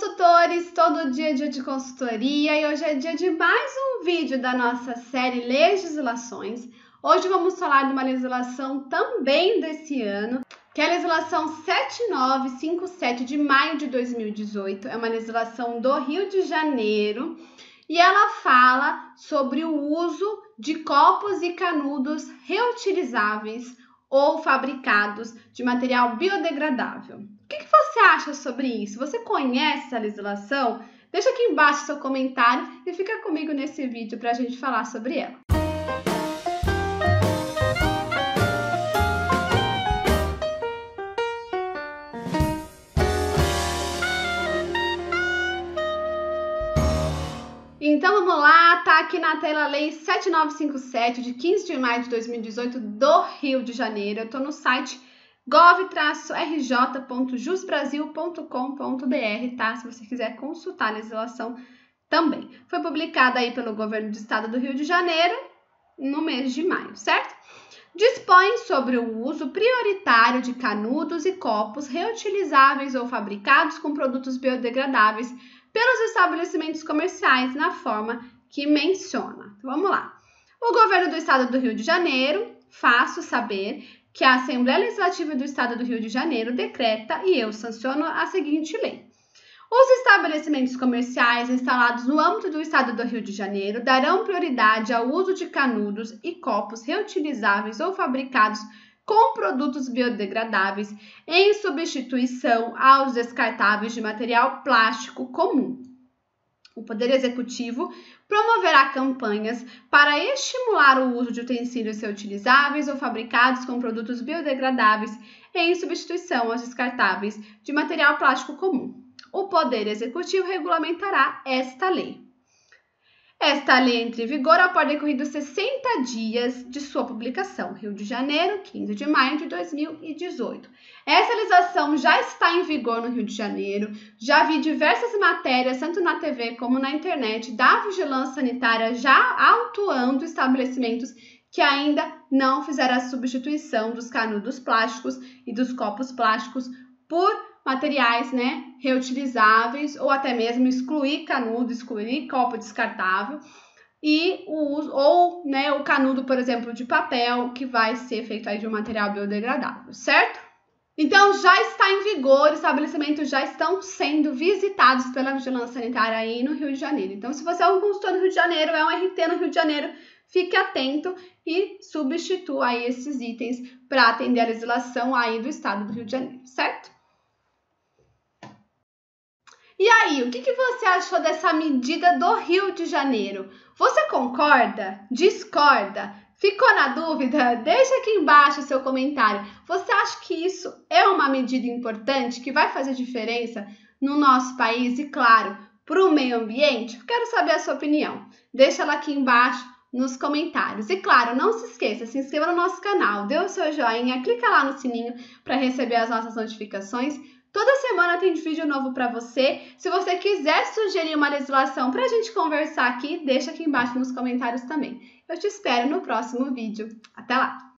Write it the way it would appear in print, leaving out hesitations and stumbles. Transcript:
Consultores, todo dia é dia de consultoria e hoje é dia de mais um vídeo da nossa série Legislações. Hoje vamos falar de uma legislação também desse ano, que é a legislação 7957 de maio de 2018, é uma legislação do Rio de Janeiro e ela fala sobre o uso de copos e canudos reutilizáveis ou fabricados de material biodegradável. O que você acha sobre isso? Você conhece essa legislação? Deixa aqui embaixo seu comentário e fica comigo nesse vídeo para a gente falar sobre ela. Então vamos lá, tá aqui na tela a Lei 7957 de 15 de maio de 2018 do Rio de Janeiro. Eu tô no site gov-rj.jusbrasil.com.br, tá? Se você quiser consultar a legislação também. Foi publicada aí pelo Governo do Estado do Rio de Janeiro no mês de maio, certo? Dispõe sobre o uso prioritário de canudos e copos reutilizáveis ou fabricados com produtos biodegradáveis pelos estabelecimentos comerciais na forma que menciona. Então, vamos lá. O Governo do Estado do Rio de Janeiro, faço saber que a Assembleia Legislativa do Estado do Rio de Janeiro decreta e eu sanciono a seguinte lei. Os estabelecimentos comerciais instalados no âmbito do Estado do Rio de Janeiro darão prioridade ao uso de canudos e copos reutilizáveis ou fabricados com produtos biodegradáveis em substituição aos descartáveis de material plástico comum. O Poder Executivo promoverá campanhas para estimular o uso de utensílios reutilizáveis ou fabricados com produtos biodegradáveis em substituição aos descartáveis de material plástico comum. O Poder Executivo regulamentará esta lei. Esta lei entra em vigor após decorridos 60 dias de sua publicação, Rio de Janeiro, 15 de maio de 2018. Essa legislação já está em vigor no Rio de Janeiro, já vi diversas matérias, tanto na TV como na internet, da vigilância sanitária já autuando estabelecimentos que ainda não fizeram a substituição dos canudos plásticos e dos copos plásticos por materiais, né, reutilizáveis ou até mesmo excluir canudo, excluir copo descartável e o canudo, por exemplo, de papel que vai ser feito aí de um material biodegradável, certo? Então já está em vigor, estabelecimentos já estão sendo visitados pela vigilância sanitária aí no Rio de Janeiro. Então se você é um consultor no Rio de Janeiro, é um RT no Rio de Janeiro, fique atento e substitua aí esses itens para atender a legislação aí do Estado do Rio de Janeiro, certo? E aí, o que você achou dessa medida do Rio de Janeiro? Você concorda? Discorda? Ficou na dúvida? Deixa aqui embaixo o seu comentário. Você acha que isso é uma medida importante que vai fazer diferença no nosso país e, claro, para o meio ambiente? Quero saber a sua opinião. Deixa ela aqui embaixo nos comentários. E, claro, não se esqueça, se inscreva no nosso canal, dê o seu joinha, clica lá no sininho para receber as nossas notificações. Toda semana tem vídeo novo para você. Se você quiser sugerir uma legislação para a gente conversar aqui, deixa aqui embaixo nos comentários também. Eu te espero no próximo vídeo. Até lá!